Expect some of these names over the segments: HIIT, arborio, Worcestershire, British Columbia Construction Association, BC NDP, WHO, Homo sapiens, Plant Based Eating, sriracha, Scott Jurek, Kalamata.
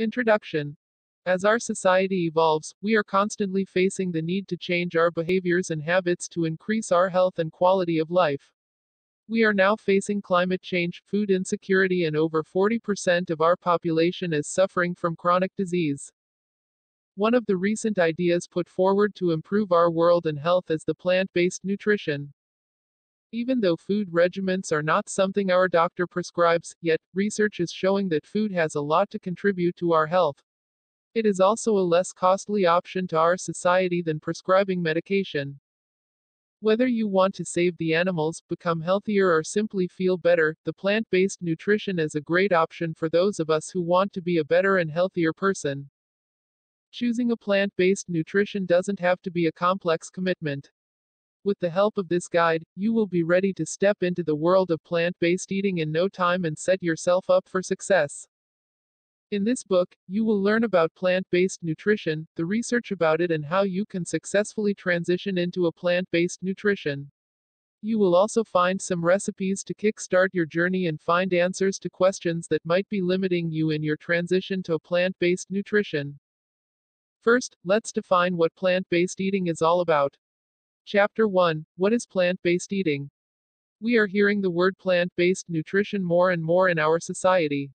Introduction. As our society evolves, we are constantly facing the need to change our behaviors and habits to increase our health and quality of life. We are now facing climate change, food insecurity, and over 40% of our population is suffering from chronic disease. One of the recent ideas put forward to improve our world and health is the plant-based nutrition. Even though food regimens are not something our doctor prescribes, yet, research is showing that food has a lot to contribute to our health. It is also a less costly option to our society than prescribing medication. Whether you want to save the animals, become healthier, or simply feel better, the plant-based nutrition is a great option for those of us who want to be a better and healthier person. Choosing a plant-based nutrition doesn't have to be a complex commitment. With the help of this guide, you will be ready to step into the world of plant-based eating in no time and set yourself up for success. In this book, you will learn about plant-based nutrition, the research about it, and how you can successfully transition into a plant-based nutrition. You will also find some recipes to kickstart your journey and find answers to questions that might be limiting you in your transition to a plant-based nutrition. First, let's define what plant-based eating is all about. Chapter 1. What is plant-based eating? We are hearing the word plant-based nutrition more and more in our society.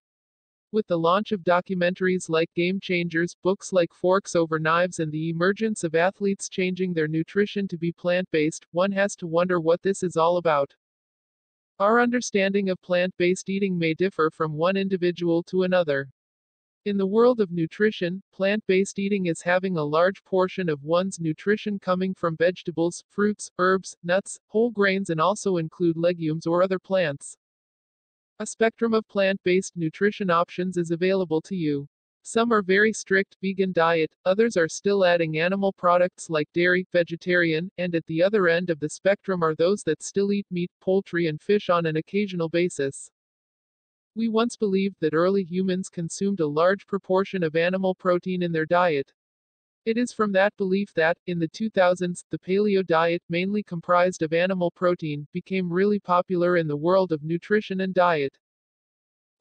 With the launch of documentaries like Game Changers, books like Forks Over Knives, and the emergence of athletes changing their nutrition to be plant-based, one has to wonder what this is all about. Our understanding of plant-based eating may differ from one individual to another. In the world of nutrition, plant-based eating is having a large portion of one's nutrition coming from vegetables, fruits, herbs, nuts, whole grains, and also include legumes or other plants. A spectrum of plant-based nutrition options is available to you. Some are very strict vegan diet, others are still adding animal products like dairy, vegetarian, and at the other end of the spectrum are those that still eat meat, poultry, and fish on an occasional basis. We once believed that early humans consumed a large proportion of animal protein in their diet. It is from that belief that, in the 2000s, the paleo diet, mainly comprised of animal protein, became really popular in the world of nutrition and diet.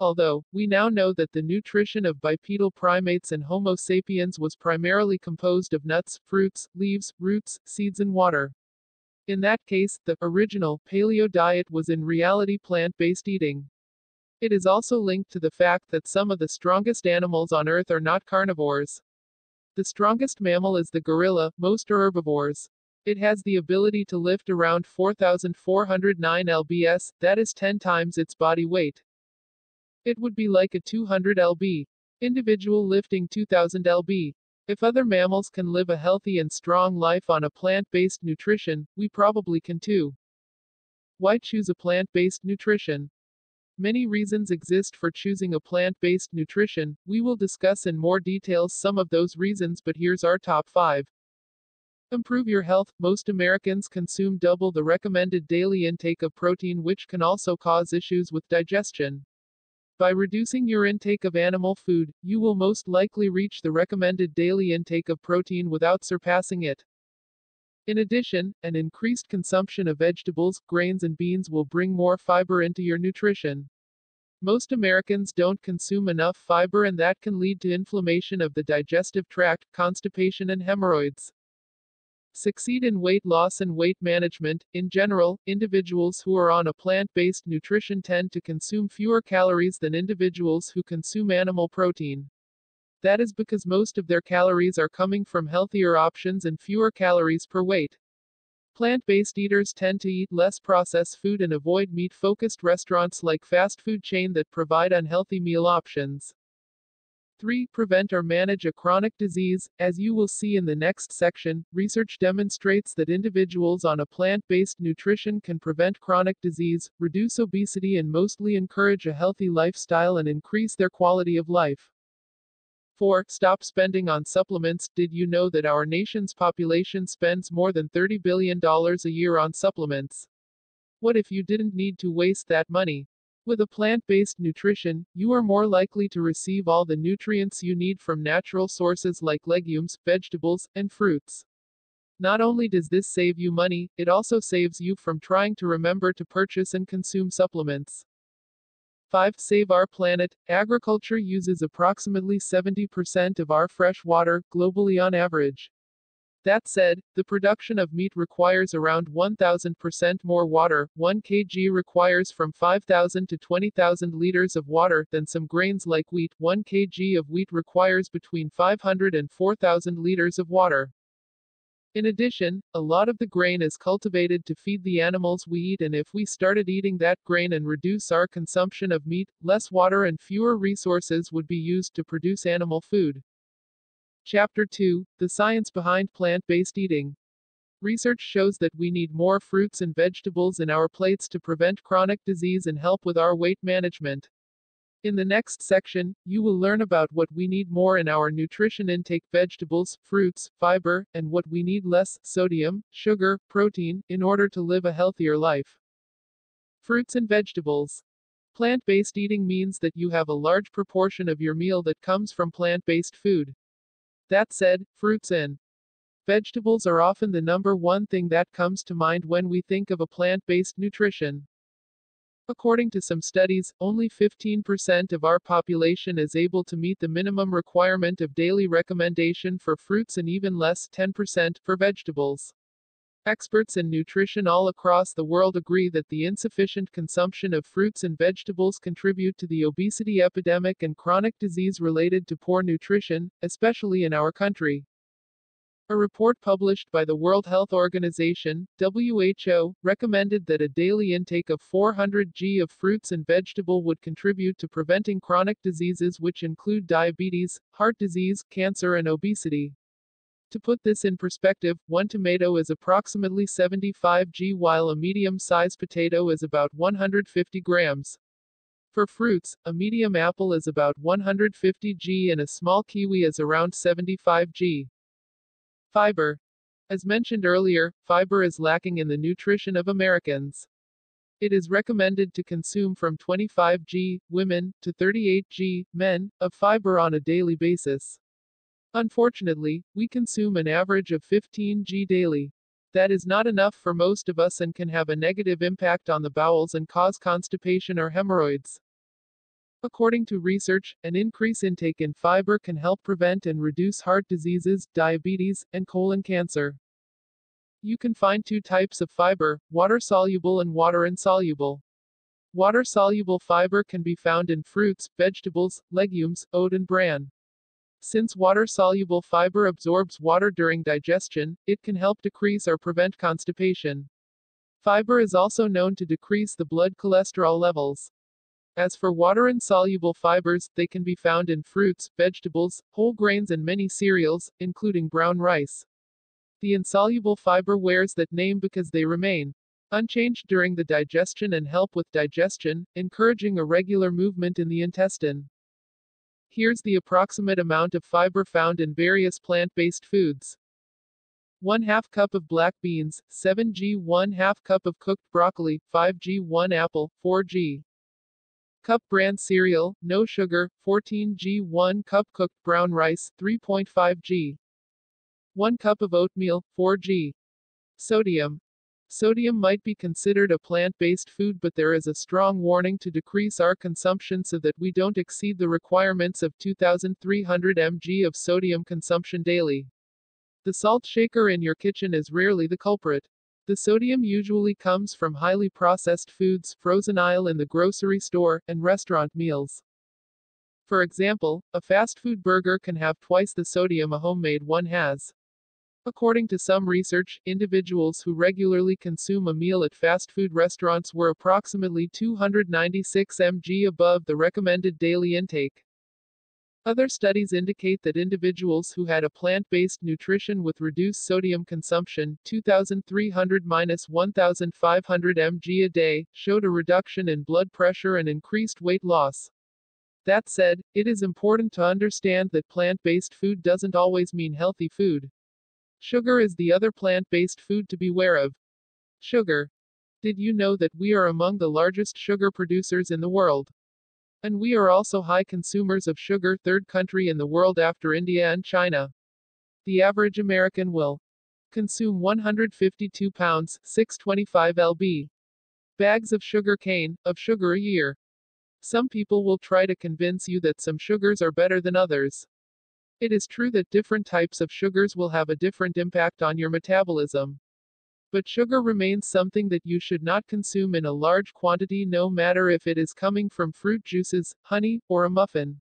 Although, we now know that the nutrition of bipedal primates and Homo sapiens was primarily composed of nuts, fruits, leaves, roots, seeds, and water. In that case, the original paleo diet was in reality plant-based eating. It is also linked to the fact that some of the strongest animals on Earth are not carnivores. The strongest mammal is the gorilla, most are herbivores. It has the ability to lift around 4,409 lbs, that is 10 times its body weight. It would be like a 200 lb individual lifting 2,000 lb. If other mammals can live a healthy and strong life on a plant-based nutrition, we probably can too. Why choose a plant-based nutrition? Many reasons exist for choosing a plant-based nutrition. We will discuss in more detail some of those reasons, but here's our top 5. Improve your health. Most Americans consume double the recommended daily intake of protein, which can also cause issues with digestion. By reducing your intake of animal food, you will most likely reach the recommended daily intake of protein without surpassing it. In addition, an increased consumption of vegetables, grains, and beans will bring more fiber into your nutrition. Most Americans don't consume enough fiber, and that can lead to inflammation of the digestive tract, constipation, and hemorrhoids. Succeed in weight loss and weight management. In general, individuals who are on a plant-based nutrition tend to consume fewer calories than individuals who consume animal protein. That is because most of their calories are coming from healthier options and fewer calories per weight. Plant-based eaters tend to eat less processed food and avoid meat-focused restaurants like fast food chains that provide unhealthy meal options. 3. Prevent or manage a chronic disease. As you will see in the next section, research demonstrates that individuals on a plant-based nutrition can prevent chronic disease, reduce obesity, and mostly encourage a healthy lifestyle and increase their quality of life. 4. Stop spending on supplements. Did you know that our nation's population spends more than $30 billion a year on supplements? What if you didn't need to waste that money? With a plant-based nutrition, you are more likely to receive all the nutrients you need from natural sources like legumes, vegetables, and fruits. Not only does this save you money, it also saves you from trying to remember to purchase and consume supplements. 5. Save our planet. Agriculture uses approximately 70% of our fresh water, globally on average. That said, the production of meat requires around 1,000% more water. 1 kg requires from 5,000 to 20,000 liters of water than some grains like wheat. 1 kg of wheat requires between 500 and 4,000 liters of water. In addition, a lot of the grain is cultivated to feed the animals we eat, and if we started eating that grain and reduce our consumption of meat, less water and fewer resources would be used to produce animal food. Chapter 2: The Science Behind Plant-Based Eating. Research shows that we need more fruits and vegetables in our plates to prevent chronic disease and help with our weight management. In the next section, you will learn about what we need more in our nutrition intake: vegetables, fruits, fiber, and what we need less: sodium, sugar, protein, in order to live a healthier life. Fruits and vegetables. Plant-based eating means that you have a large proportion of your meal that comes from plant-based food. That said, fruits and vegetables are often the number one thing that comes to mind when we think of a plant-based nutrition. According to some studies, only 15% of our population is able to meet the minimum requirement of daily recommendation for fruits, and even less, 10%, for vegetables. Experts in nutrition all across the world agree that the insufficient consumption of fruits and vegetables contribute to the obesity epidemic and chronic disease related to poor nutrition, especially in our country. A report published by the World Health Organization, WHO, recommended that a daily intake of 400 g of fruits and vegetables would contribute to preventing chronic diseases, which include diabetes, heart disease, cancer, and obesity. To put this in perspective, one tomato is approximately 75 g, while a medium-sized potato is about 150 grams. For fruits, a medium apple is about 150 g and a small kiwi is around 75 g. Fiber. As mentioned earlier, fiber is lacking in the nutrition of Americans. It is recommended to consume from 25 g, women, to 38 g, men, of fiber on a daily basis. Unfortunately, we consume an average of 15 g daily. That is not enough for most of us and can have a negative impact on the bowels and cause constipation or hemorrhoids. According to research, an increased intake in fiber can help prevent and reduce heart diseases, diabetes, and colon cancer. You can find two types of fiber: water-soluble and water-insoluble. Water-soluble fiber can be found in fruits, vegetables, legumes, oat, and bran. Since water-soluble fiber absorbs water during digestion, it can help decrease or prevent constipation. Fiber is also known to decrease the blood cholesterol levels. As for water-insoluble fibers, they can be found in fruits, vegetables, whole grains, and many cereals, including brown rice. The insoluble fiber wears that name because they remain unchanged during the digestion and help with digestion, encouraging a regular movement in the intestine. Here's the approximate amount of fiber found in various plant-based foods. 1/2 cup of black beans, 7 g. 1/2 cup of cooked broccoli, 5 g. 1 apple, 4 g. Cup bran cereal, no sugar, 14 g. 1 cup cooked brown rice, 3.5 g. 1 cup of oatmeal, 4 g. Sodium. Sodium might be considered a plant-based food, but there is a strong warning to decrease our consumption so that we don't exceed the requirements of 2,300 mg of sodium consumption daily. The salt shaker in your kitchen is rarely the culprit. The sodium usually comes from highly processed foods, frozen aisle in the grocery store, and restaurant meals. For example, a fast food burger can have twice the sodium a homemade one has. According to some research, individuals who regularly consume a meal at fast food restaurants were approximately 296 mg above the recommended daily intake. Other studies indicate that individuals who had a plant-based nutrition with reduced sodium consumption, 2,300–1,500 mg a day, showed a reduction in blood pressure and increased weight loss. That said, it is important to understand that plant-based food doesn't always mean healthy food. Sugar is the other plant-based food to be aware of. Sugar. Did you know that we are among the largest sugar producers in the world? And we are also high consumers of sugar, third country in the world after India and China. The average American will consume 152 pounds, 625 lb. Bags of sugar cane, of sugar a year. Some people will try to convince you that some sugars are better than others. It is true that different types of sugars will have a different impact on your metabolism. But sugar remains something that you should not consume in a large quantity, no matter if it is coming from fruit juices, honey, or a muffin.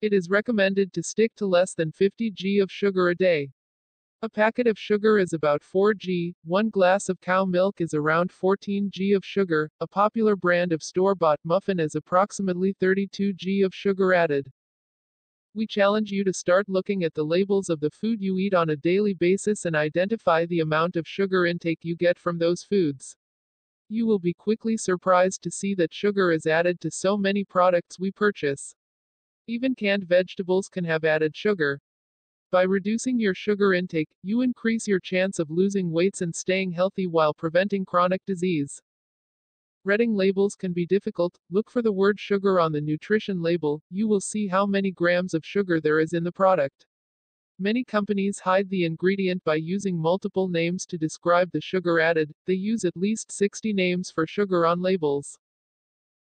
It is recommended to stick to less than 50 g of sugar a day. A packet of sugar is about 4 g, one glass of cow milk is around 14 g of sugar, a popular brand of store-bought muffin is approximately 32 g of sugar added. We challenge you to start looking at the labels of the food you eat on a daily basis and identify the amount of sugar intake you get from those foods. You will be quickly surprised to see that sugar is added to so many products we purchase. Even canned vegetables can have added sugar. By reducing your sugar intake, you increase your chance of losing weight and staying healthy while preventing chronic disease. Reading labels can be difficult. Look for the word sugar on the nutrition label. You will see how many grams of sugar there is in the product. Many companies hide the ingredient by using multiple names to describe the sugar added. They use at least 60 names for sugar on labels.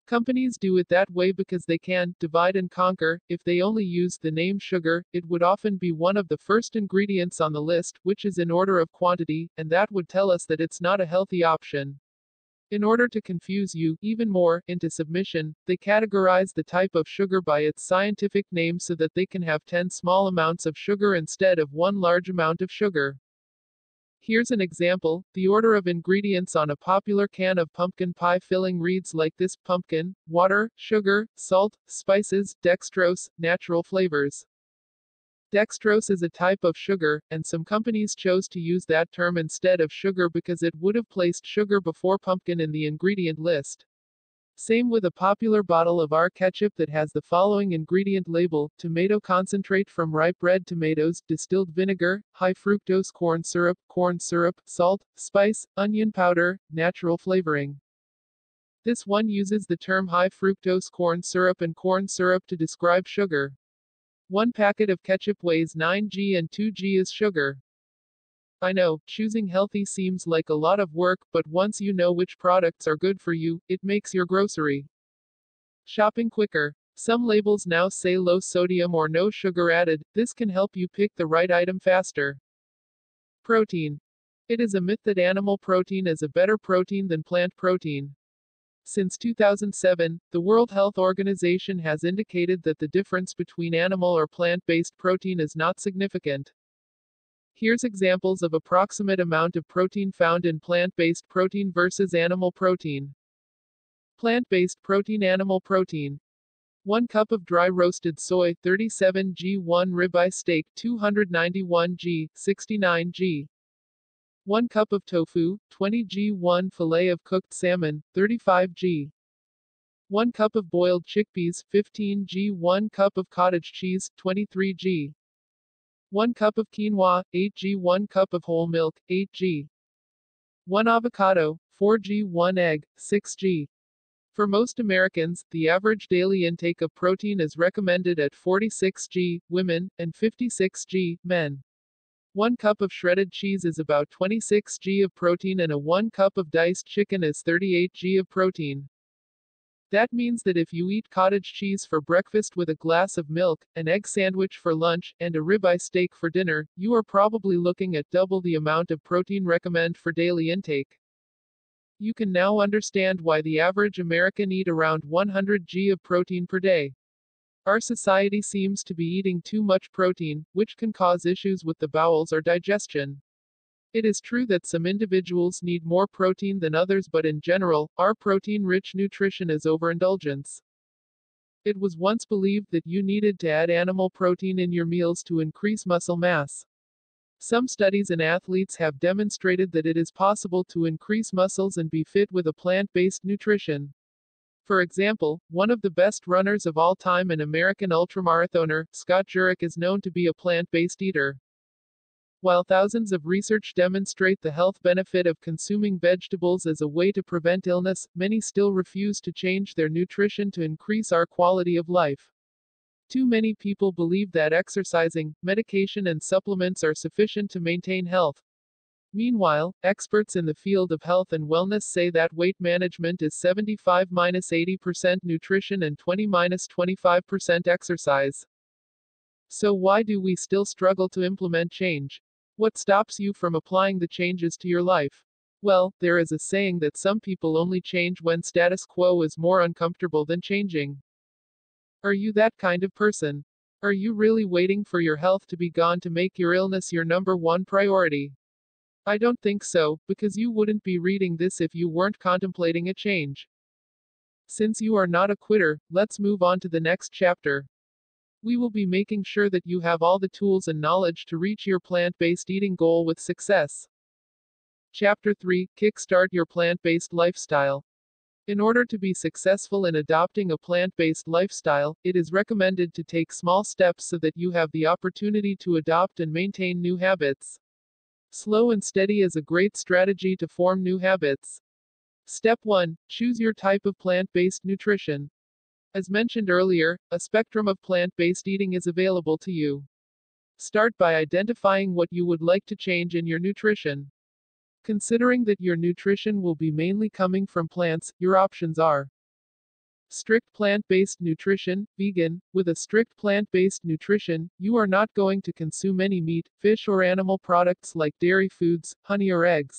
Companies do it that way because they can divide and conquer. If they only used the name sugar, it would often be one of the first ingredients on the list, which is in order of quantity, and that would tell us that it's not a healthy option. In order to confuse you, even more, into submission, they categorize the type of sugar by its scientific name so that they can have 10 small amounts of sugar instead of one large amount of sugar. Here's an example. The order of ingredients on a popular can of pumpkin pie filling reads like this: pumpkin, water, sugar, salt, spices, dextrose, natural flavors. Dextrose is a type of sugar, and some companies chose to use that term instead of sugar because it would have placed sugar before pumpkin in the ingredient list. Same with a popular bottle of our ketchup that has the following ingredient label: tomato concentrate from ripe red tomatoes, distilled vinegar, high fructose corn syrup, salt, spice, onion powder, natural flavoring. This one uses the term high fructose corn syrup and corn syrup to describe sugar. One packet of ketchup weighs 9g and 2g is sugar. I know, choosing healthy seems like a lot of work, but once you know which products are good for you, it makes your grocery shopping quicker. Some labels now say low sodium or no sugar added. This can help you pick the right item faster. Protein. It is a myth that animal protein is a better protein than plant protein. Since 2007, the World Health Organization has indicated that the difference between animal or plant-based protein is not significant. Here's examples of approximate amount of protein found in plant-based protein versus animal protein. Plant-based protein, animal protein. 1 cup of dry roasted soy, 37 g. 1 ribeye steak, 291 g. 69 g. 1 cup of tofu, 20 g. 1 fillet of cooked salmon, 35 g. 1 cup of boiled chickpeas, 15 g. 1 cup of cottage cheese, 23 g. 1 cup of quinoa, 8g. 1 cup of whole milk, 8g. 1 avocado, 4g. 1 egg, 6g. For most Americans, the average daily intake of protein is recommended at 46g, women, and 56g, men. 1 cup of shredded cheese is about 26g of protein and a 1 cup of diced chicken is 38g of protein. That means that if you eat cottage cheese for breakfast with a glass of milk, an egg sandwich for lunch, and a ribeye steak for dinner, you are probably looking at double the amount of protein recommended for daily intake. You can now understand why the average American eats around 100 g of protein per day. Our society seems to be eating too much protein, which can cause issues with the bowels or digestion. It is true that some individuals need more protein than others, but in general, our protein-rich nutrition is overindulgence. It was once believed that you needed to add animal protein in your meals to increase muscle mass. Some studies in athletes have demonstrated that it is possible to increase muscles and be fit with a plant-based nutrition. For example, one of the best runners of all time, an American ultramarathoner, Scott Jurek, is known to be a plant-based eater. While thousands of research demonstrate the health benefit of consuming vegetables as a way to prevent illness, many still refuse to change their nutrition to increase our quality of life. Too many people believe that exercising, medication, and supplements are sufficient to maintain health. Meanwhile, experts in the field of health and wellness say that weight management is 75-80% nutrition and 20-25% exercise. So why do we still struggle to implement change? What stops you from applying the changes to your life? Well, there is a saying that some people only change when status quo is more uncomfortable than changing. Are you that kind of person? Are you really waiting for your health to be gone to make your illness your #1 priority? I don't think so, because you wouldn't be reading this if you weren't contemplating a change. Since you are not a quitter, let's move on to the next chapter. We will be making sure that you have all the tools and knowledge to reach your plant-based eating goal with success. Chapter 3: Kickstart your plant-based lifestyle. In order to be successful in adopting a plant-based lifestyle, it is recommended to take small steps so that you have the opportunity to adopt and maintain new habits. Slow and steady is a great strategy to form new habits. Step 1. Choose your type of plant-based nutrition. As mentioned earlier, a spectrum of plant-based eating is available to you. Start by identifying what you would like to change in your nutrition. Considering that your nutrition will be mainly coming from plants, your options are strict plant-based nutrition, vegan. With a strict plant-based nutrition, you are not going to consume any meat, fish or animal products like dairy foods, honey or eggs.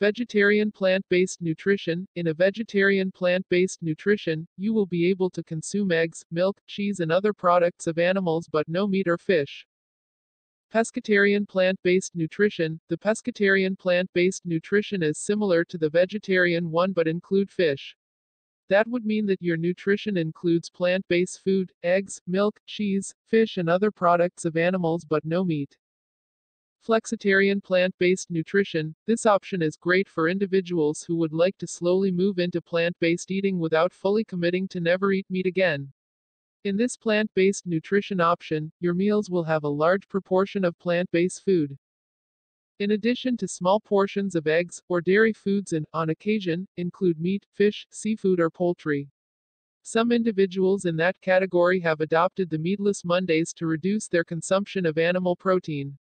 Vegetarian plant-based nutrition. In a vegetarian plant-based nutrition, you will be able to consume eggs, milk, cheese and other products of animals but no meat or fish. Pescatarian plant-based nutrition. The pescatarian plant-based nutrition is similar to the vegetarian one but include fish. That would mean that your nutrition includes plant-based food, eggs, milk, cheese, fish and other products of animals but no meat. Flexitarian plant-based nutrition. This option is great for individuals who would like to slowly move into plant-based eating without fully committing to never eat meat again. In this plant-based nutrition option, your meals will have a large proportion of plant-based food. In addition to small portions of eggs or dairy foods and, on occasion, include meat, fish, seafood or poultry. Some individuals in that category have adopted the meatless Mondays to reduce their consumption of animal protein.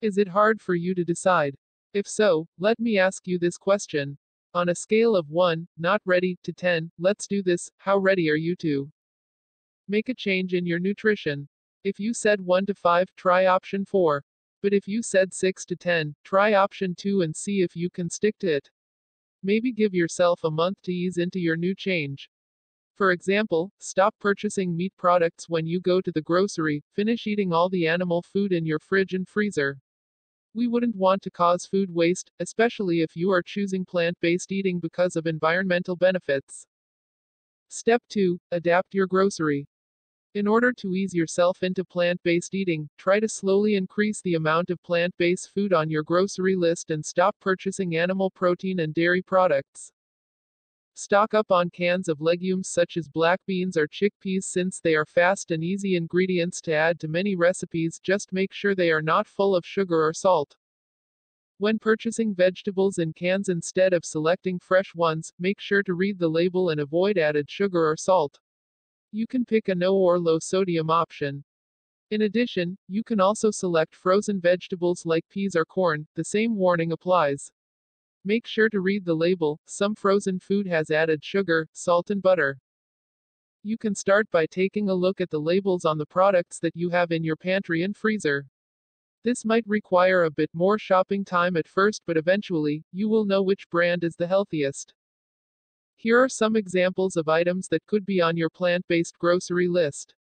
Is it hard for you to decide? If so, let me ask you this question. On a scale of 1, not ready, to 10, let's do this, how ready are you to make a change in your nutrition? If you said 1 to 5, try option 4. But if you said 6 to 10, try option 2 and see if you can stick to it. Maybe give yourself a month to ease into your new change. For example, stop purchasing meat products when you go to the grocery, finish eating all the animal food in your fridge and freezer. We wouldn't want to cause food waste, especially if you are choosing plant-based eating because of environmental benefits. Step 2. Adapt your grocery. In order to ease yourself into plant-based eating, try to slowly increase the amount of plant-based food on your grocery list and stop purchasing animal protein and dairy products. Stock up on cans of legumes such as black beans or chickpeas since they are fast and easy ingredients to add to many recipes. Just make sure they are not full of sugar or salt. When purchasing vegetables in cans instead of selecting fresh ones, make sure to read the label and avoid added sugar or salt. You can pick a no or low sodium option. In addition, you can also select frozen vegetables like peas or corn. The same warning applies. Make sure to read the label. Some frozen food has added sugar, salt and butter. You can start by taking a look at the labels on the products that you have in your pantry and freezer. This might require a bit more shopping time at first, but eventually, you will know which brand is the healthiest. Here are some examples of items that could be on your plant-based grocery list.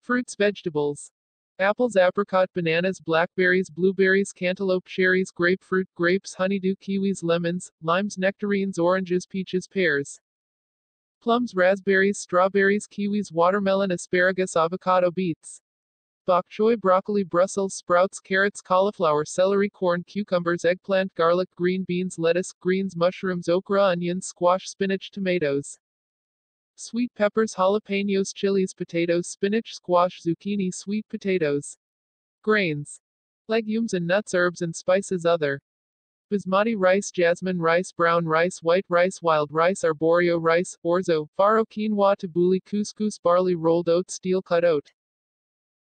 Fruits, vegetables. Apples, apricot, bananas, blackberries, blueberries, cantaloupe, cherries, grapefruit, grapes, honeydew, kiwis, lemons, limes, nectarines, oranges, peaches, pears. Plums, raspberries, strawberries, kiwis, watermelon, asparagus, avocado, beets. Bok choy, broccoli, Brussels sprouts, carrots, cauliflower, celery, corn, cucumbers, eggplant, garlic, green beans, lettuce, greens, mushrooms, okra, onions, squash, spinach, tomatoes. Sweet peppers, jalapenos, chilies, potatoes, spinach, squash, zucchini, sweet potatoes. Grains. Legumes and nuts, herbs and spices. Other. Basmati rice, jasmine rice, brown rice, white rice, wild rice, arborio rice, orzo, farro, quinoa, tabbouleh, couscous, barley, rolled oats, steel cut oat.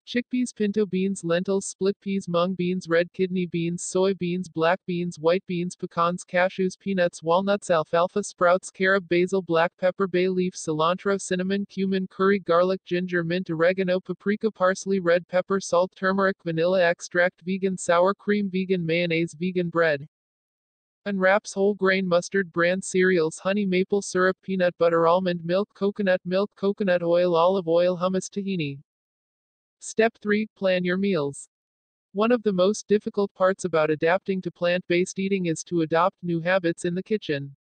Chickpeas, pinto beans, lentils, split peas, mung beans, red kidney beans, soy beans, black beans, white beans, pecans, cashews, peanuts, walnuts, alfalfa, sprouts, carob, basil, black pepper, bay leaf, cilantro, cinnamon, cumin, curry, garlic, ginger, mint, oregano, paprika, parsley, red pepper, salt, turmeric, vanilla extract, vegan sour cream, vegan mayonnaise, vegan bread. Unwraps whole grain mustard bran cereals, honey maple syrup, peanut butter, almond milk, coconut oil, olive oil, hummus, tahini. Step 3. Plan your meals. One of the most difficult parts about adapting to plant-based eating is to adopt new habits in the kitchen.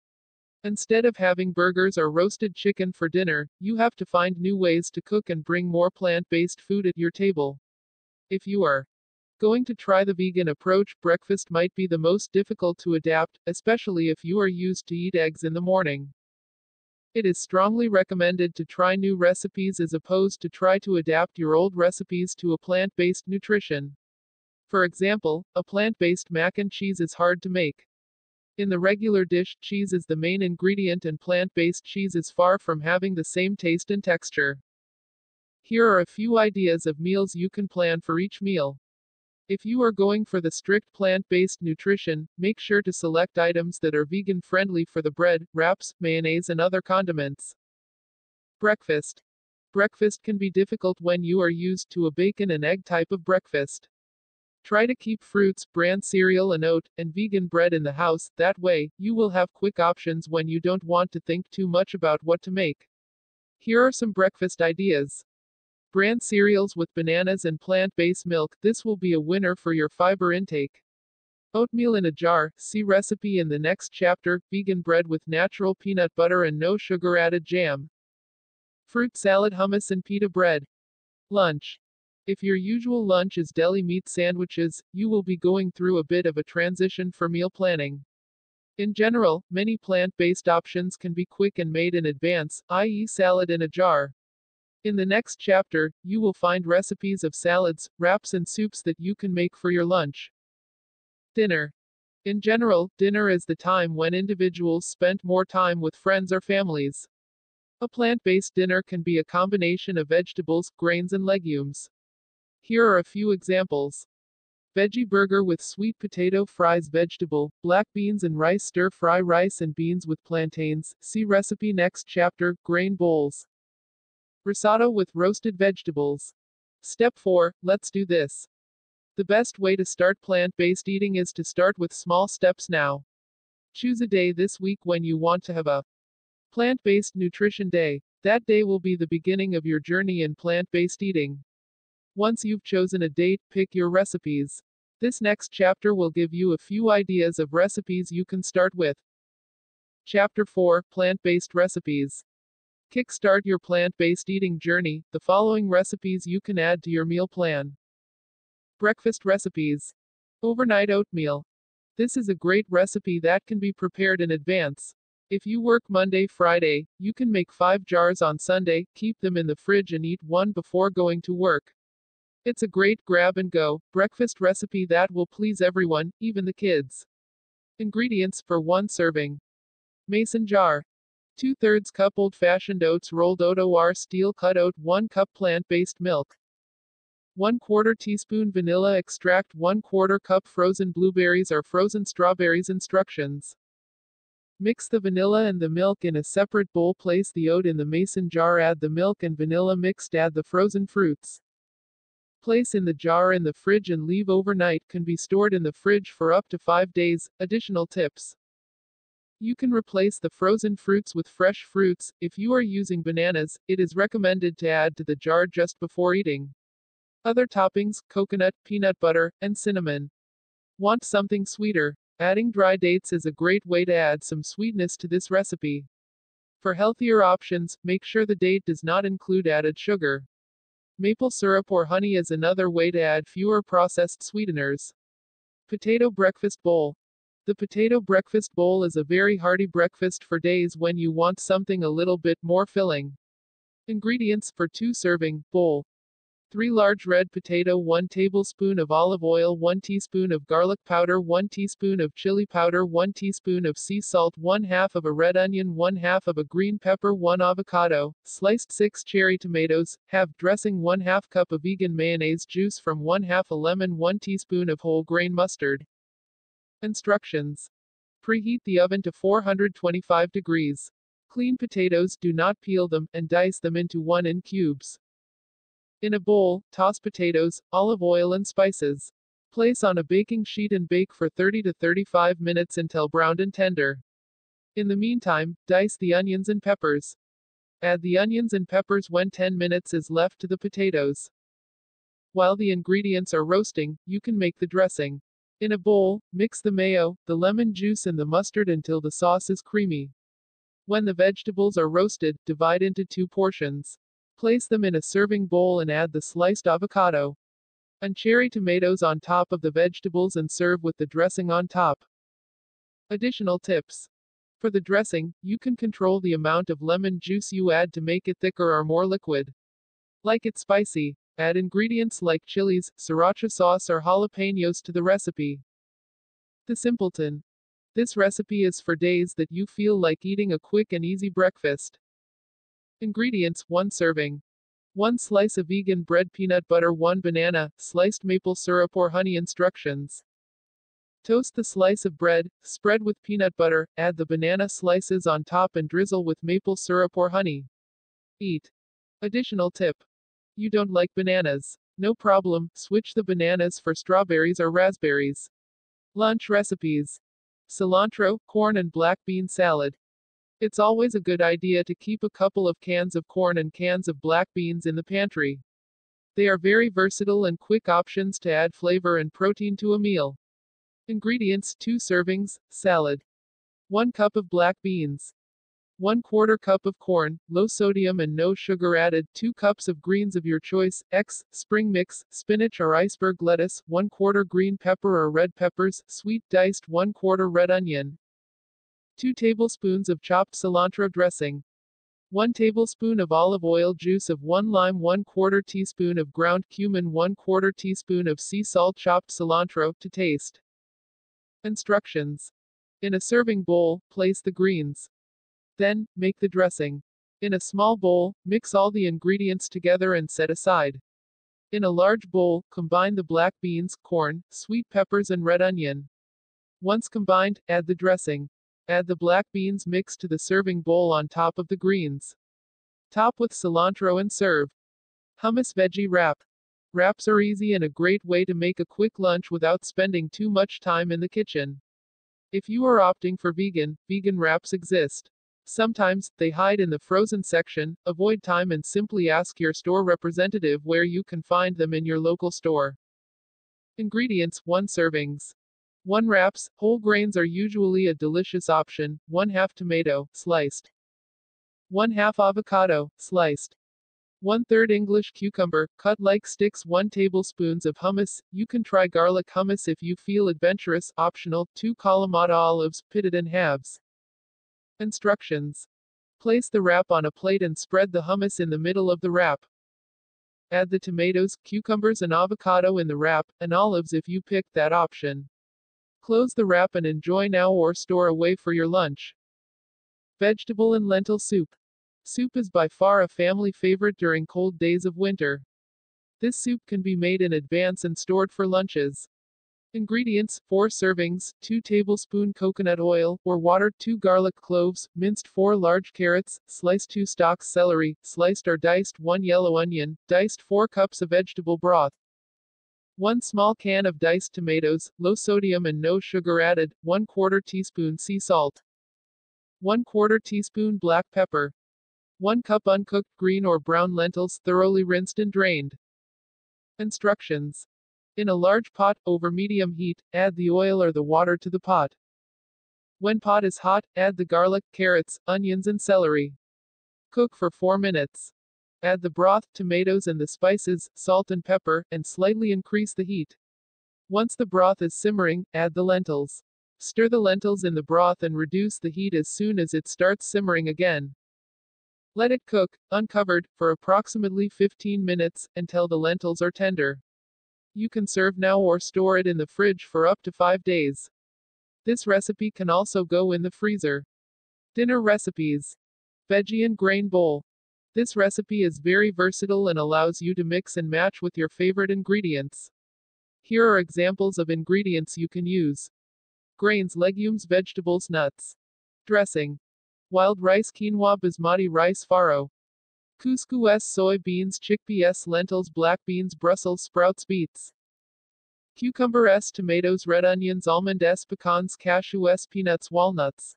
Instead of having burgers or roasted chicken for dinner, you have to find new ways to cook and bring more plant-based food at your table. If you are going to try the vegan approach, breakfast might be the most difficult to adapt, especially if you are used to eat eggs in the morning. It is strongly recommended to try new recipes as opposed to try to adapt your old recipes to a plant-based nutrition. For example, a plant-based mac and cheese is hard to make. In the regular dish, cheese is the main ingredient and plant-based cheese is far from having the same taste and texture. Here are a few ideas of meals you can plan for each meal. If you are going for the strict plant-based nutrition, make sure to select items that are vegan-friendly for the bread, wraps, mayonnaise and other condiments. Breakfast. Breakfast can be difficult when you are used to a bacon and egg type of breakfast. Try to keep fruits, bran cereal and oat, and vegan bread in the house, that way, you will have quick options when you don't want to think too much about what to make. Here are some breakfast ideas. Bran cereals with bananas and plant-based milk, this will be a winner for your fiber intake. Oatmeal in a jar, see recipe in the next chapter, vegan bread with natural peanut butter and no sugar added jam. Fruit salad, hummus and pita bread. Lunch. If your usual lunch is deli meat sandwiches, you will be going through a bit of a transition for meal planning. In general, many plant-based options can be quick and made in advance, i.e. salad in a jar. In the next chapter, you will find recipes of salads, wraps and soups that you can make for your lunch. Dinner. In general, dinner is the time when individuals spend more time with friends or families. A plant-based dinner can be a combination of vegetables, grains and legumes. Here are a few examples. Veggie burger with sweet potato fries, vegetable, black beans and rice, stir-fry rice and beans with plantains, see recipe next chapter, grain bowls. Risotto with roasted vegetables. Step 4, let's do this. The best way to start plant-based eating is to start with small steps now. Choose a day this week when you want to have a plant-based nutrition day. That day will be the beginning of your journey in plant-based eating. Once you've chosen a date, pick your recipes. This next chapter will give you a few ideas of recipes you can start with. Chapter 4, Plant-Based Recipes. Kickstart your plant-based eating journey. The following recipes you can add to your meal plan. Breakfast recipes. Overnight oatmeal. This is a great recipe that can be prepared in advance. If you work Monday, Friday, you can make 5 jars on Sunday, keep them in the fridge and eat one before going to work. It's a great grab-and-go breakfast recipe that will please everyone, even the kids. Ingredients for one serving. Mason jar. 2/3 cup old-fashioned oats, rolled oat or steel cut oat, 1 cup plant-based milk, 1/4 teaspoon vanilla extract, 1/4 cup frozen blueberries or frozen strawberries. Instructions. Mix the vanilla and the milk in a separate bowl, place the oat in the mason jar, add the milk and vanilla mixed, add the frozen fruits. Place in the jar in the fridge and leave overnight, can be stored in the fridge for up to 5 days. Additional tips. You can replace the frozen fruits with fresh fruits. If you are using bananas, it is recommended to add to the jar just before eating. Other toppings, coconut, peanut butter, and cinnamon. Want something sweeter? Adding dry dates is a great way to add some sweetness to this recipe. For healthier options, make sure the date does not include added sugar. Maple syrup or honey is another way to add fewer processed sweeteners. Potato breakfast bowl. The potato breakfast bowl is a very hearty breakfast for days when you want something a little bit more filling. Ingredients for 2 serving bowl. 3 large red potato, 1 tablespoon of olive oil, 1 teaspoon of garlic powder, 1 teaspoon of chili powder, 1 teaspoon of sea salt, 1/2 of a red onion, 1/2 of a green pepper, 1 avocado, sliced, 6 cherry tomatoes, half dressing, 1/2 cup of vegan mayonnaise, juice from 1/2 a lemon, 1 teaspoon of whole grain mustard. Instructions. Preheat the oven to 425 degrees. Clean potatoes, do not peel them, and dice them into 1-inch cubes. In a bowl, toss potatoes, olive oil and spices. Place on a baking sheet and bake for 30 to 35 minutes until browned and tender. In the meantime, dice the onions and peppers. Add the onions and peppers when 10 minutes is left to the potatoes. While the ingredients are roasting, you can make the dressing. In a bowl, mix the mayo, the lemon juice and the mustard until the sauce is creamy. When the vegetables are roasted, divide into 2 portions. Place them in a serving bowl and add the sliced avocado and cherry tomatoes on top of the vegetables and serve with the dressing on top. Additional tips. For the dressing, you can control the amount of lemon juice you add to make it thicker or more liquid. Like it spicy, add ingredients like chilies, sriracha sauce or jalapenos to the recipe. The Simpleton. This recipe is for days that you feel like eating a quick and easy breakfast. Ingredients: 1 serving. 1 slice of vegan bread, peanut butter, 1 banana, sliced maple syrup or honey. Instructions. Toast the slice of bread, spread with peanut butter, add the banana slices on top and drizzle with maple syrup or honey. Eat. Additional tip. You don't like bananas? No problem, switch the bananas for strawberries or raspberries. Lunch recipes. Cilantro, corn and black bean salad. It's always a good idea to keep a couple of cans of corn and cans of black beans in the pantry. They are very versatile and quick options to add flavor and protein to a meal. Ingredients: 2 servings, salad. 1 cup of black beans. 1/4 cup of corn, low sodium and no sugar added, 2 cups of greens of your choice, X, spring mix, spinach or iceberg lettuce, 1/4 green pepper or red peppers, sweet diced, 1/4 red onion. 2 tablespoons of chopped cilantro dressing. 1 tablespoon of olive oil, juice of 1 lime, 1/4 teaspoon of ground cumin, 1/4 teaspoon of sea salt, chopped cilantro to taste. Instructions. In a serving bowl, place the greens. Then, make the dressing. In a small bowl, mix all the ingredients together and set aside. In a large bowl, combine the black beans, corn, sweet peppers and red onion. Once combined, add the dressing. Add the black beans mixed to the serving bowl on top of the greens. Top with cilantro and serve. Hummus veggie wrap. Wraps are easy and a great way to make a quick lunch without spending too much time in the kitchen. If you are opting for vegan, vegan wraps exist. Sometimes, they hide in the frozen section. Avoid time and simply ask your store representative where you can find them in your local store. Ingredients: 1 servings. 1 wraps, whole grains are usually a delicious option, 1/2 tomato, sliced. 1/2 avocado, sliced. 1/3 English cucumber, cut like sticks. 1 tablespoons of hummus, you can try garlic hummus if you feel adventurous, optional. 2 Kalamata olives, pitted in halves. Instructions. Place the wrap on a plate and spread the hummus in the middle of the wrap. Add the tomatoes, cucumbers and avocado in the wrap, and olives if you picked that option. Close the wrap and enjoy now or store away for your lunch. Vegetable and lentil soup. Soup is by far a family favorite during cold days of winter. This soup can be made in advance and stored for lunches. Ingredients: 4 servings, 2 tablespoons coconut oil or water, 2 garlic cloves, minced, 4 large carrots, sliced, 2 stalks celery, sliced or diced, 1 yellow onion, diced, 4 cups of vegetable broth. 1 small can of diced tomatoes, low sodium and no sugar added, 1/4 teaspoon sea salt. 1/4 teaspoon black pepper. 1 cup uncooked green or brown lentils, thoroughly rinsed and drained. Instructions. In a large pot, over medium heat, add the oil or the water to the pot. When pot is hot, add the garlic, carrots, onions and celery. Cook for 4 minutes. Add the broth, tomatoes and the spices, salt and pepper, and slightly increase the heat. Once the broth is simmering, add the lentils. Stir the lentils in the broth and reduce the heat as soon as it starts simmering again. Let it cook, uncovered, for approximately 15 minutes, until the lentils are tender. You can serve now or store it in the fridge for up to 5 days. This recipe can also go in the freezer. Dinner recipes. Veggie and grain bowl. This recipe is very versatile and allows you to mix and match with your favorite ingredients. Here are examples of ingredients you can use. Grains, legumes, vegetables, nuts. Dressing. Wild rice, quinoa, basmati rice, farro. Couscous, soybeans, chickpeas, lentils, black beans, Brussels sprouts, beets. Cucumbers, tomatoes, red onions, almonds, pecans, cashews, peanuts, walnuts.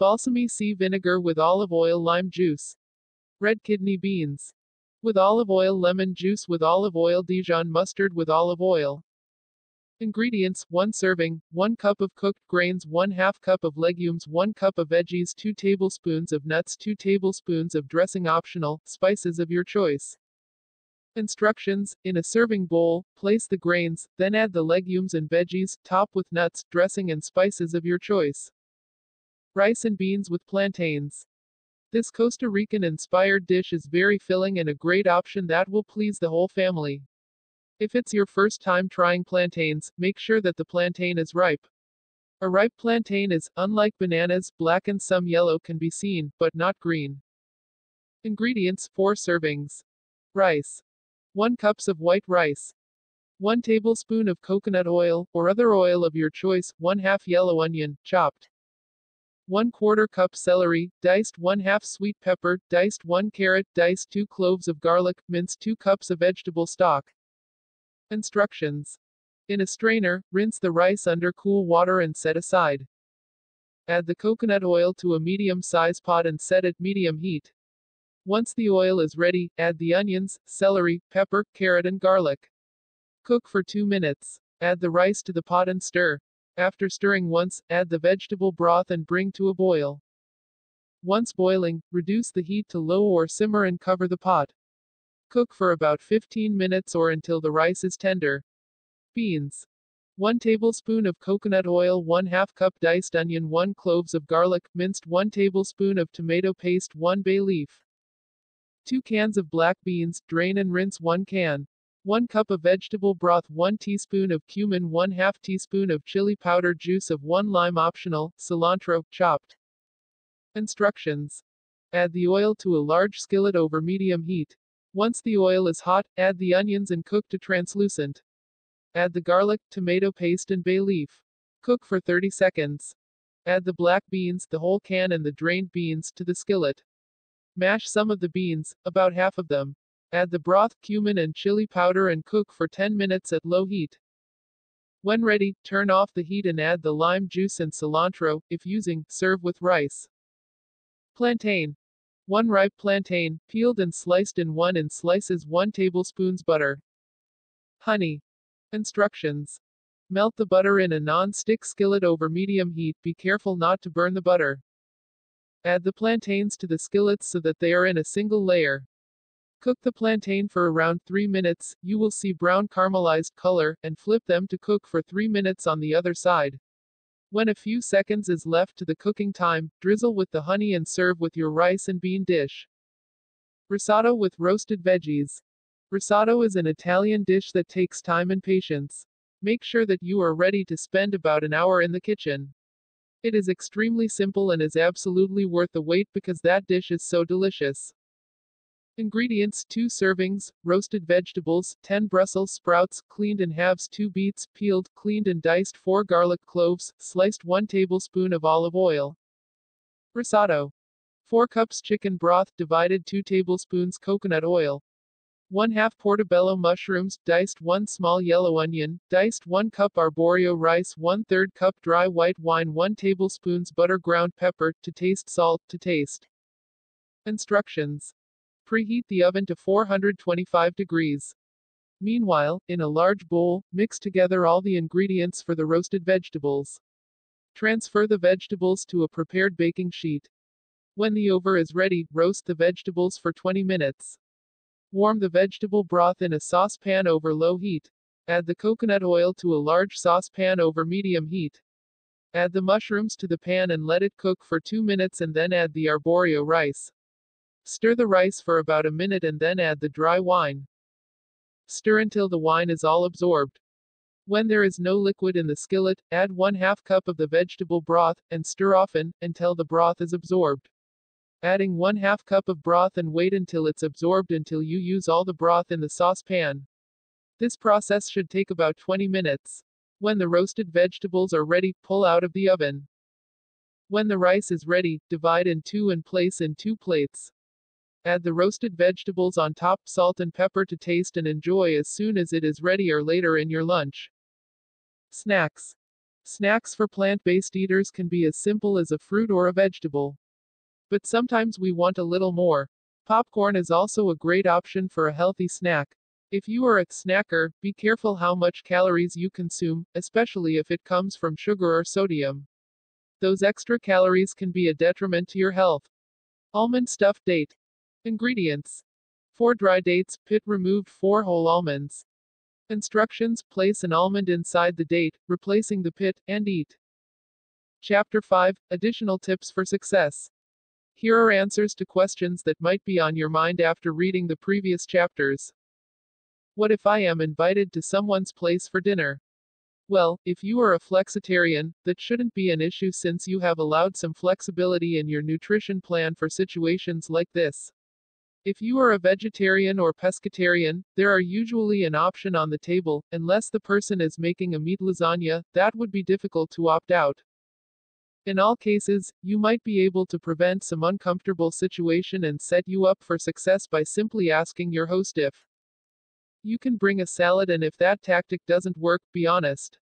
Balsamic vinegar with olive oil, lime juice. Red kidney beans. With olive oil, lemon juice with olive oil, Dijon mustard with olive oil. Ingredients: 1 serving, 1 cup of cooked grains, 1/2 cup of legumes, 1 cup of veggies, 2 tablespoons of nuts, 2 tablespoons of dressing, optional, spices of your choice. Instructions: in a serving bowl, place the grains, then add the legumes and veggies, top with nuts, dressing and spices of your choice. Rice and beans with plantains. This Costa Rican-inspired dish is very filling and a great option that will please the whole family. If it's your first time trying plantains, make sure that the plantain is ripe. A ripe plantain is, unlike bananas, black and some yellow can be seen, but not green. Ingredients: 4 servings. Rice. 1 cup of white rice. 1 tablespoon of coconut oil, or other oil of your choice, 1/2 yellow onion, chopped. 1/4 cup celery, diced, 1/2 sweet pepper, diced, 1 carrot, diced, 2 cloves of garlic, minced, 2 cups of vegetable stock. Instructions. In a strainer, rinse the rice under cool water and set aside. Add the coconut oil to a medium-sized pot and set at medium heat. Once the oil is ready, add the onions, celery, pepper, carrot and garlic. Cook for 2 minutes. Add the rice to the pot and stir. After stirring once, add the vegetable broth and bring to a boil. Once boiling, reduce the heat to low or simmer and cover the pot. Cook for about 15 minutes or until the rice is tender. Beans. 1 tablespoon of coconut oil, 1/2 cup diced onion, 1 cloves of garlic, minced, 1 tablespoon of tomato paste, 1 bay leaf. 2 cans of black beans, drain and rinse 1 can. 1 cup of vegetable broth, 1 teaspoon of cumin, 1/2 teaspoon of chili powder, juice of 1 lime, optional, cilantro, chopped. Instructions. Add the oil to a large skillet over medium heat. Once the oil is hot, add the onions and cook to translucent. Add the garlic, tomato paste and bay leaf. Cook for 30 seconds. Add the black beans, the whole can and the drained beans, to the skillet. Mash some of the beans, about half of them. Add the broth, cumin and chili powder and cook for 10 minutes at low heat. When ready, turn off the heat and add the lime juice and cilantro, if using, serve with rice. Plantain. 1 ripe plantain, peeled and sliced in slices, 1 tablespoon butter. Honey. Instructions. Melt the butter in a non-stick skillet over medium heat, be careful not to burn the butter. Add the plantains to the skillets so that they are in a single layer. Cook the plantain for around 3 minutes, you will see brown caramelized color, and flip them to cook for 3 minutes on the other side. When a few seconds is left to the cooking time, drizzle with the honey and serve with your rice and bean dish. Risotto with roasted veggies. Risotto is an Italian dish that takes time and patience. Make sure that you are ready to spend about an hour in the kitchen. It is extremely simple and is absolutely worth the wait because that dish is so delicious. Ingredients: 2 servings, roasted vegetables, 10 Brussels sprouts, cleaned in halves, 2 beets, peeled, cleaned and diced, 4 garlic cloves, sliced, 1 tablespoon of olive oil. Risotto. 4 cups chicken broth, divided, 2 tablespoons coconut oil. 1/2 portobello mushrooms, diced, 1 small yellow onion, diced, 1 cup arborio rice, 1/3 cup dry white wine, 1 tablespoon butter, ground pepper, to taste, salt, to taste. Instructions. Preheat the oven to 425 degrees. Meanwhile, in a large bowl, mix together all the ingredients for the roasted vegetables. Transfer the vegetables to a prepared baking sheet. When the oven is ready, roast the vegetables for 20 minutes. Warm the vegetable broth in a saucepan over low heat. Add the coconut oil to a large saucepan over medium heat. Add the mushrooms to the pan and let it cook for 2 minutes and then add the arborio rice. Stir the rice for about a minute and then add the dry wine. Stir until the wine is all absorbed. When there is no liquid in the skillet, add 1/2 cup of the vegetable broth, and stir often, until the broth is absorbed. Adding 1/2 cup of broth and wait until it's absorbed until you use all the broth in the saucepan. This process should take about 20 minutes. When the roasted vegetables are ready, pull out of the oven. When the rice is ready, divide in two and place in two plates. Add the roasted vegetables on top, salt and pepper to taste, and enjoy as soon as it is ready or later in your lunch. Snacks. Snacks for plant-based eaters can be as simple as a fruit or a vegetable. But sometimes we want a little more. Popcorn is also a great option for a healthy snack. If you are a snacker, be careful how much calories you consume, especially if it comes from sugar or sodium. Those extra calories can be a detriment to your health. Almond stuffed date. Ingredients. 4 dry dates, pit removed, 4 whole almonds. Instructions: place an almond inside the date, replacing the pit, and eat. Chapter 5, Additional Tips for Success. Here are answers to questions that might be on your mind after reading the previous chapters. What if I am invited to someone's place for dinner? Well, if you are a flexitarian, that shouldn't be an issue since you have allowed some flexibility in your nutrition plan for situations like this. If you are a vegetarian or pescatarian, there are usually an option on the table, unless the person is making a meat lasagna, that would be difficult to opt out. In all cases, you might be able to prevent some uncomfortable situation and set you up for success by simply asking your host if you can bring a salad, and if that tactic doesn't work, be honest.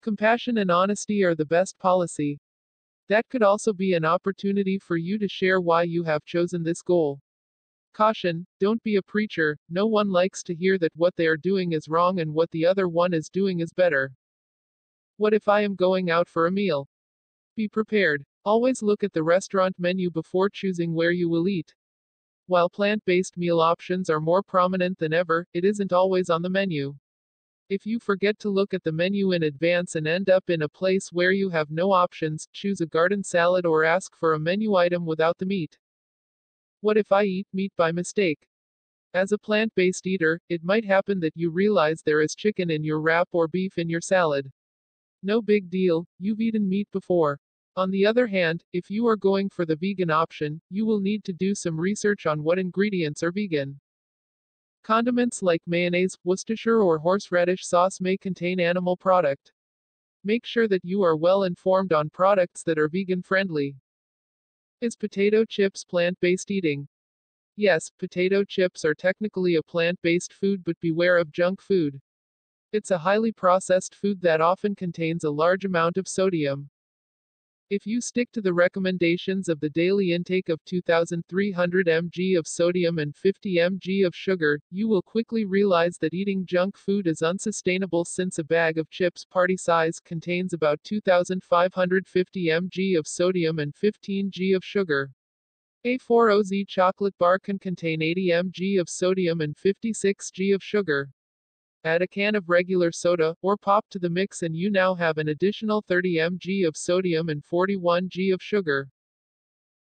Compassion and honesty are the best policy. That could also be an opportunity for you to share why you have chosen this goal. Caution, don't be a preacher. No one likes to hear that what they are doing is wrong and what the other one is doing is better. What if I am going out for a meal? Be prepared. Always look at the restaurant menu before choosing where you will eat. While plant-based meal options are more prominent than ever, it isn't always on the menu. If you forget to look at the menu in advance and end up in a place where you have no options, choose a garden salad or ask for a menu item without the meat. What if I eat meat by mistake? As a plant-based eater, it might happen that you realize there is chicken in your wrap or beef in your salad. No big deal, you've eaten meat before. On the other hand, if you are going for the vegan option, you will need to do some research on what ingredients are vegan. Condiments like mayonnaise, Worcestershire or horseradish sauce may contain animal product. Make sure that you are well informed on products that are vegan friendly. Is potato chips plant-based eating? Yes, potato chips are technically a plant-based food, but beware of junk food. It's a highly processed food that often contains a large amount of sodium. If you stick to the recommendations of the daily intake of 2,300 mg of sodium and 50 mg of sugar, you will quickly realize that eating junk food is unsustainable since a bag of chips party size contains about 2,550 mg of sodium and 15 g of sugar. A 4OZ chocolate bar can contain 80 mg of sodium and 56 g of sugar. Add a can of regular soda or pop to the mix and you now have an additional 30 mg of sodium and 41 g of sugar.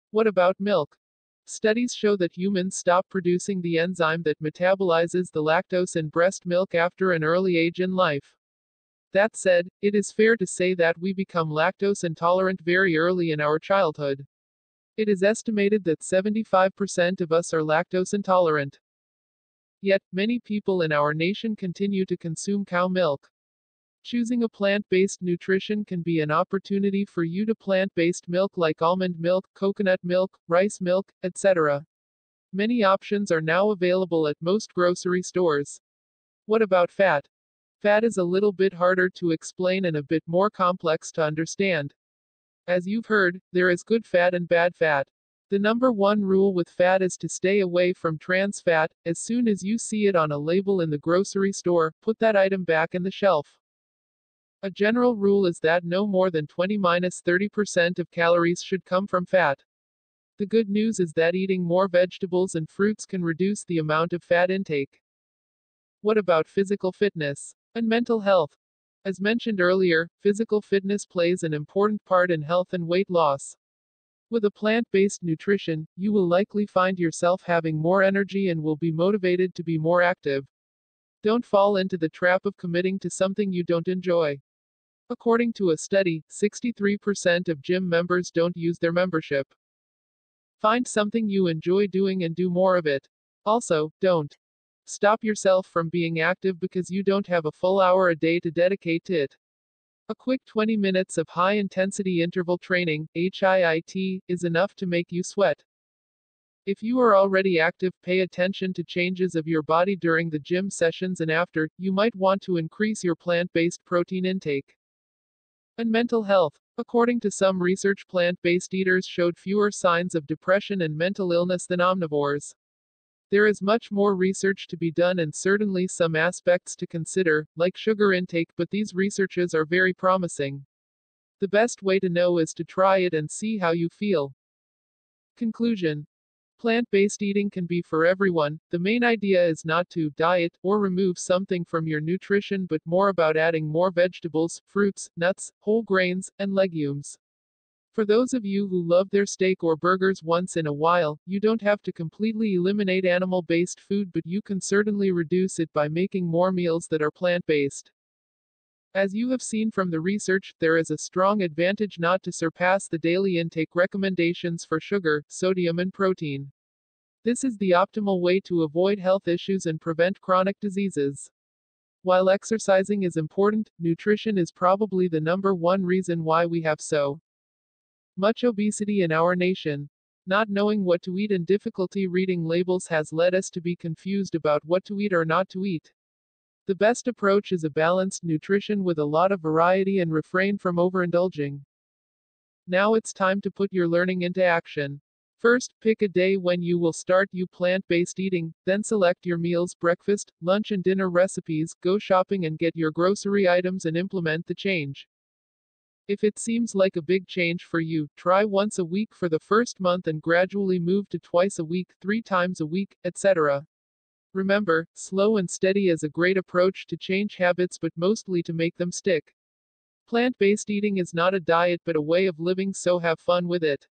What about milk? Studies show that humans stop producing the enzyme that metabolizes the lactose in breast milk after an early age in life. That said, it is fair to say that we become lactose intolerant very early in our childhood. It is estimated that 75% of us are lactose intolerant. Yet, many people in our nation continue to consume cow milk. Choosing a plant-based nutrition can be an opportunity for you to plant-based milk like almond milk, coconut milk, rice milk, etc. Many options are now available at most grocery stores. What about fat? Fat is a little bit harder to explain and a bit more complex to understand. As you've heard, there is good fat and bad fat. The number one rule with fat is to stay away from trans fat. As soon as you see it on a label in the grocery store, put that item back on the shelf. A general rule is that no more than 20–30% of calories should come from fat. The good news is that eating more vegetables and fruits can reduce the amount of fat intake. What about physical fitness and mental health? As mentioned earlier, physical fitness plays an important part in health and weight loss. With a plant-based nutrition, you will likely find yourself having more energy and will be motivated to be more active. Don't fall into the trap of committing to something you don't enjoy. According to a study, 63% of gym members don't use their membership. Find something you enjoy doing and do more of it. Also, don't stop yourself from being active because you don't have a full hour a day to dedicate to it. A quick 20 minutes of high-intensity interval training, HIIT, is enough to make you sweat. If you are already active, pay attention to changes of your body during the gym sessions and after. You might want to increase your plant-based protein intake. And mental health. According to some research, plant-based eaters showed fewer signs of depression and mental illness than omnivores. There is much more research to be done and certainly some aspects to consider, like sugar intake, but these researches are very promising. The best way to know is to try it and see how you feel. Conclusion. Plant-based eating can be for everyone. The main idea is not to diet or remove something from your nutrition, but more about adding more vegetables, fruits, nuts, whole grains, and legumes. For those of you who love their steak or burgers once in a while, you don't have to completely eliminate animal-based food, but you can certainly reduce it by making more meals that are plant-based. As you have seen from the research, there is a strong advantage not to surpass the daily intake recommendations for sugar, sodium, and protein. This is the optimal way to avoid health issues and prevent chronic diseases. While exercising is important, nutrition is probably the #1 reason why we have so much obesity in our nation. Not knowing what to eat and difficulty reading labels has led us to be confused about what to eat or not to eat. The best approach is a balanced nutrition with a lot of variety and refrain from overindulging. Now it's time to put your learning into action. First, pick a day when you will start your plant-based eating, then select your meals, breakfast, lunch and dinner recipes, go shopping and get your grocery items and implement the change. If it seems like a big change for you, try once a week for the first month and gradually move to twice a week, 3 times a week, etc. Remember, slow and steady is a great approach to change habits, but mostly to make them stick. Plant-based eating is not a diet but a way of living, so have fun with it.